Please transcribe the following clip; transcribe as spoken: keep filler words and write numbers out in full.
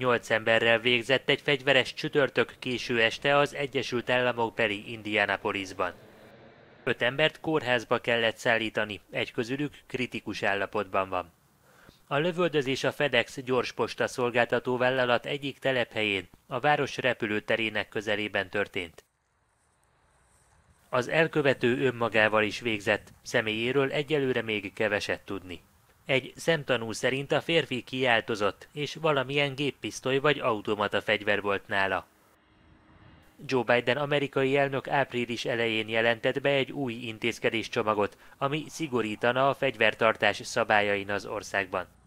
nyolc emberrel végzett egy fegyveres csütörtök késő este az Egyesült Államok beli Indianapolisban. Öt embert kórházba kellett szállítani, egy közülük kritikus állapotban van. A lövöldözés a FedEx gyorsposta szolgáltató vállalat egyik telephelyén, a város repülőterének közelében történt. Az elkövető önmagával is végzett, személyéről egyelőre még keveset tudni. Egy szemtanú szerint a férfi kiáltozott, és valamilyen géppisztoly vagy automata fegyver volt nála. Joe Biden amerikai elnök április elején jelentett be egy új intézkedéscsomagot, ami szigorítana a fegyvertartás szabályain az országban.